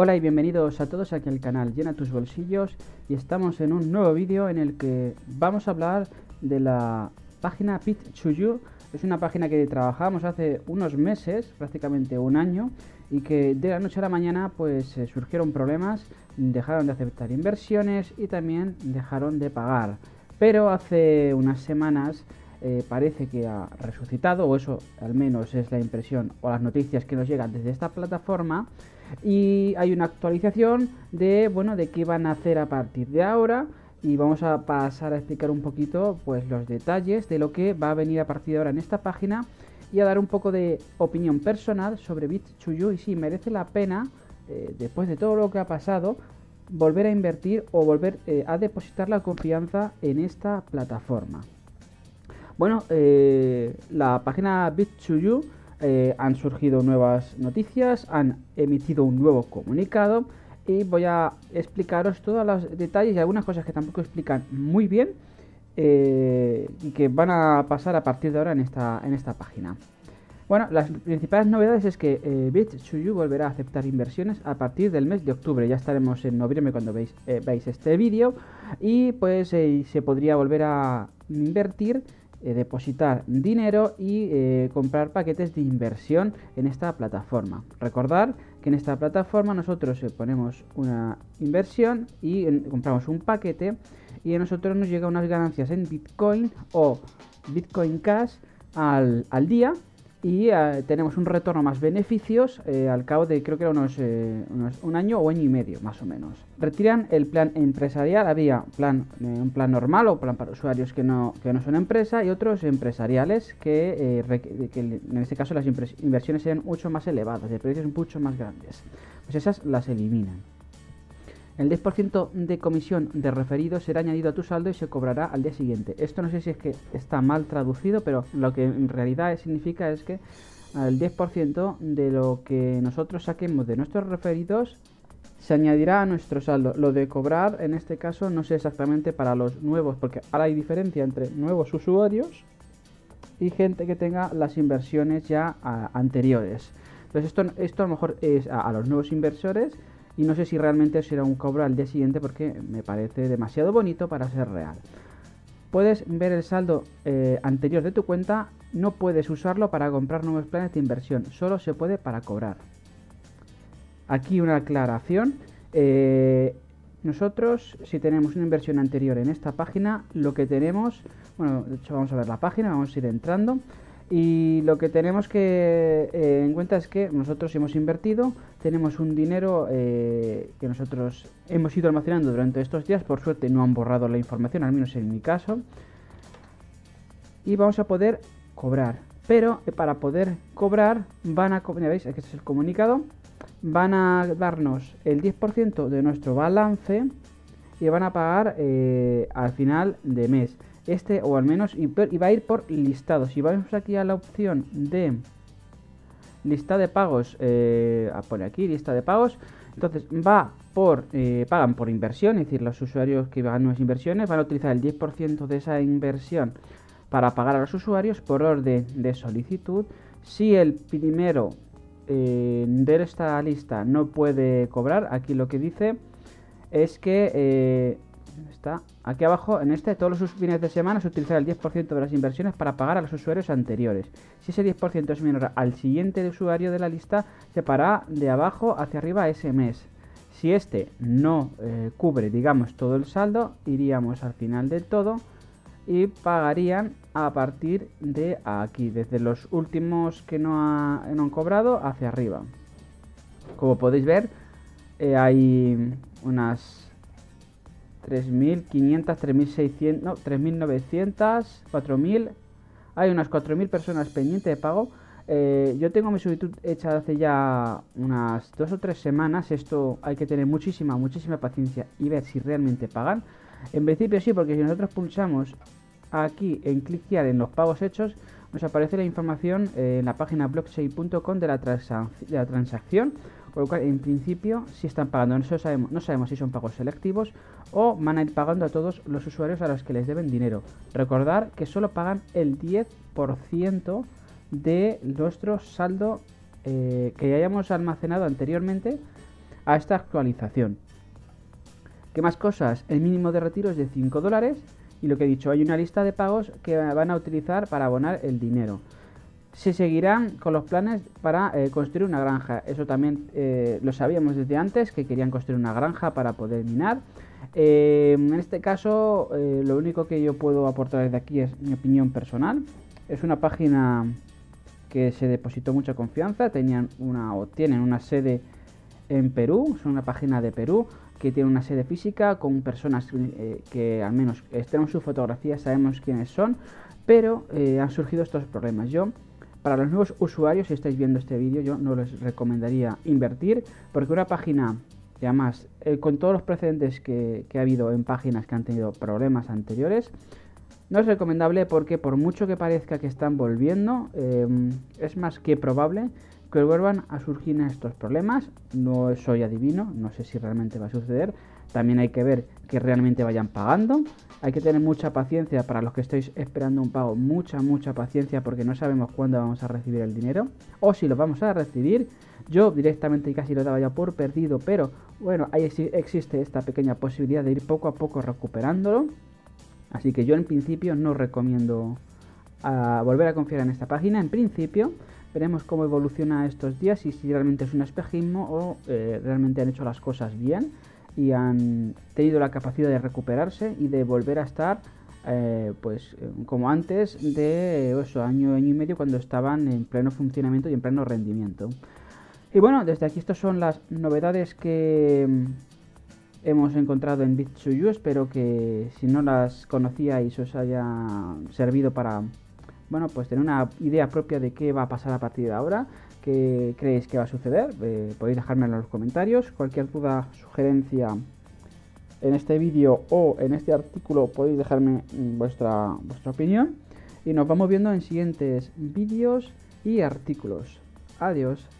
Hola y bienvenidos a todos aquí al canal Llena tus bolsillos, y estamos en un nuevo vídeo en el que vamos a hablar de la página Bits2U. Es una página que trabajamos hace unos meses, prácticamente un año, y que de la noche a la mañana pues surgieron problemas, dejaron de aceptar inversiones y también dejaron de pagar. Pero hace unas semanas parece que ha resucitado, o eso al menos es la impresión o las noticias que nos llegan desde esta plataforma. Y hay una actualización de qué van a hacer a partir de ahora, y vamos a pasar a explicar un poquito pues los detalles de lo que va a venir a partir de ahora en esta página, y a dar un poco de opinión personal sobre Bits2U y si merece la pena, después de todo lo que ha pasado, volver a invertir o volver a depositar la confianza en esta plataforma. Bueno, la página Bits2U han surgido nuevas noticias, han emitido un nuevo comunicado, y voy a explicaros todos los detalles y algunas cosas que tampoco explican muy bien y que van a pasar a partir de ahora en esta página. Bueno, las principales novedades es que Bits2U volverá a aceptar inversiones a partir del mes de octubre. Ya estaremos en noviembre cuando veis este vídeo, y pues se podría volver a invertir, depositar dinero y comprar paquetes de inversión en esta plataforma. Recordar que en esta plataforma nosotros ponemos una inversión y compramos un paquete, y a nosotros nos llegan unas ganancias en Bitcoin o Bitcoin Cash al día, y tenemos un retorno más beneficios al cabo de, creo que era un año o año y medio más o menos. Retiran el plan empresarial. Había un plan normal o plan para usuarios que no son empresa, y otros empresariales que en este caso las inversiones sean mucho más elevadas, de precios mucho más grandes. Pues esas las eliminan. El 10% de comisión de referido será añadido a tu saldo y se cobrará al día siguiente. Esto no sé si es que está mal traducido, pero lo que en realidad significa es que el 10% de lo que nosotros saquemos de nuestros referidos se añadirá a nuestro saldo. Lo de cobrar en este caso no sé exactamente para los nuevos, porque ahora hay diferencia entre nuevos usuarios y gente que tenga las inversiones ya anteriores. Entonces esto a lo mejor es a los nuevos inversores, y no sé si realmente será un cobro al día siguiente, porque me parece demasiado bonito para ser real. Puedes ver el saldo anterior de tu cuenta, no puedes usarlo para comprar nuevos planes de inversión, solo se puede para cobrar. Aquí una aclaración. Nosotros, si tenemos una inversión anterior en esta página, lo que tenemos... Bueno, de hecho vamos a ver la página, vamos a ir entrando. Y lo que tenemos que en cuenta es que nosotros hemos invertido, tenemos un dinero que nosotros hemos ido almacenando durante estos días. Por suerte no han borrado la información, al menos en mi caso, y vamos a poder cobrar. Pero para poder cobrar ¿veis? Aquí es el comunicado. Van a darnos el 10% de nuestro balance y van a pagar al final de mes. Este, o al menos, y va a ir por listado. Si vamos aquí a la opción de lista de pagos, pone aquí lista de pagos, entonces va por pagan por inversión, es decir, los usuarios que hagan nuevas inversiones van a utilizar el 10% de esa inversión para pagar a los usuarios por orden de solicitud. Si el primero de esta lista no puede cobrar, aquí lo que dice es que... está aquí abajo, en este, todos los fines de semana se utilizará el 10% de las inversiones para pagar a los usuarios anteriores. Si ese 10% es menor al siguiente usuario de la lista, se pagará de abajo hacia arriba ese mes. Si este no cubre, digamos, todo el saldo, iríamos al final de todo y pagarían a partir de aquí, desde los últimos que no han cobrado hacia arriba. Como podéis ver, hay unas... 3.500, 3.600, no, 3.900, 4.000. Hay unas 4.000 personas pendientes de pago. Yo tengo mi solicitud hecha hace ya unas 2 o 3 semanas. Esto hay que tener muchísima paciencia y ver si realmente pagan. En principio sí, porque si nosotros pulsamos aquí en cliquear en los pagos hechos, nos aparece la información en la página blockchain.com de la transacción. Por lo cual, en principio, si están pagando. No sabemos si son pagos selectivos o van a ir pagando a todos los usuarios a los que les deben dinero. Recordar que solo pagan el 10% de nuestro saldo que hayamos almacenado anteriormente a esta actualización. ¿Qué más cosas? El mínimo de retiro es de 5 dólares y lo que he dicho, hay una lista de pagos que van a utilizar para abonar el dinero. Se seguirán con los planes para construir una granja. Eso también lo sabíamos desde antes, que querían construir una granja para poder minar. En este caso, lo único que yo puedo aportar desde aquí es mi opinión personal. Es una página que se depositó mucha confianza. Tienen una sede en Perú, son una página de Perú que tiene una sede física con personas que al menos tenemos sus fotografías, sabemos quiénes son, pero han surgido estos problemas. Para los nuevos usuarios, si estáis viendo este vídeo, yo no les recomendaría invertir, porque una página, y además con todos los precedentes que ha habido en páginas que han tenido problemas anteriores, no es recomendable, porque por mucho que parezca que están volviendo, es más que probable que vuelvan a surgir estos problemas. No soy adivino, no sé si realmente va a suceder. También hay que ver que realmente vayan pagando. Hay que tener mucha paciencia para los que estáis esperando un pago, mucha paciencia, porque no sabemos cuándo vamos a recibir el dinero o si lo vamos a recibir. Yo directamente casi lo daba ya por perdido, pero bueno, ahí existe esta pequeña posibilidad de ir poco a poco recuperándolo. Así que yo en principio no recomiendo volver a confiar en esta página. En principio veremos cómo evoluciona estos días y si realmente es un espejismo o realmente han hecho las cosas bien y han tenido la capacidad de recuperarse y de volver a estar pues como antes de eso, año y medio, cuando estaban en pleno funcionamiento y en pleno rendimiento. Y bueno, desde aquí estas son las novedades que hemos encontrado en Bits2U. Espero que, si no las conocíais, os haya servido para, bueno, pues tener una idea propia de qué va a pasar a partir de ahora. ¿Qué creéis que va a suceder? Podéis dejármelo en los comentarios. Cualquier duda, sugerencia en este vídeo o en este artículo, podéis dejarme vuestra opinión. Y nos vamos viendo en siguientes vídeos y artículos. Adiós.